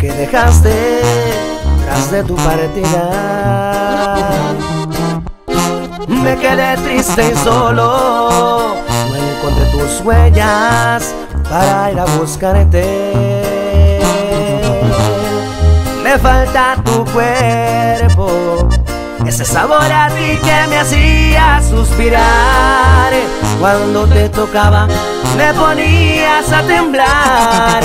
que dejaste tras de tu partida. Me quedé triste y solo, no encontré tus huellas para ir a buscarte. Me falta tu cuerpo, ese sabor a ti que me hacía suspirar. Cuando te tocaba me ponías a temblar.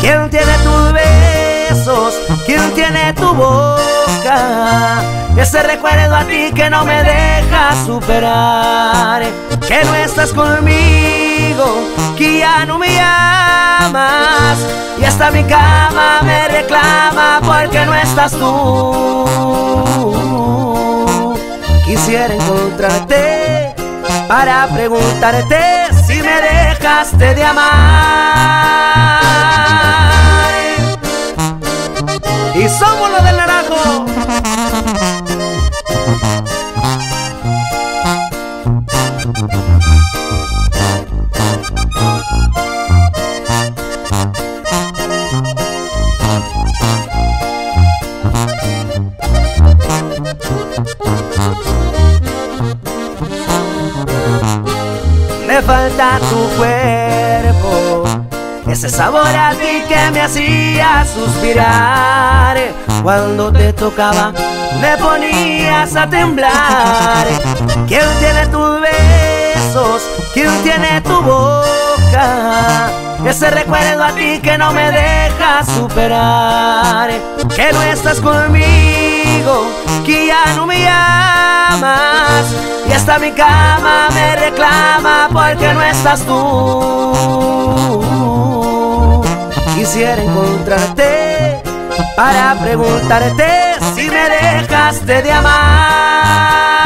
¿Quién tiene tus besos? ¿Quién tiene tu boca? Ese recuerdo a ti que no me deja superar. Que no estás conmigo, que ya no me amas, y hasta mi cama me reclama porque no estás tú. Quisiera encontrarte para preguntarte si me dejaste de amar. Y somos los del Naranjo. Me falta tu cuerpo, ese sabor a ti que me hacía suspirar. Cuando te tocaba me ponías a temblar. ¿Quién tiene tus besos? ¿Quién tiene tu boca? Ese recuerdo a ti que no me deja superar. Que no estás conmigo, que ya no me amas, y hasta mi cama me reclama porque no estás tú. Quisiera encontrarte para preguntarte si me dejaste de amar.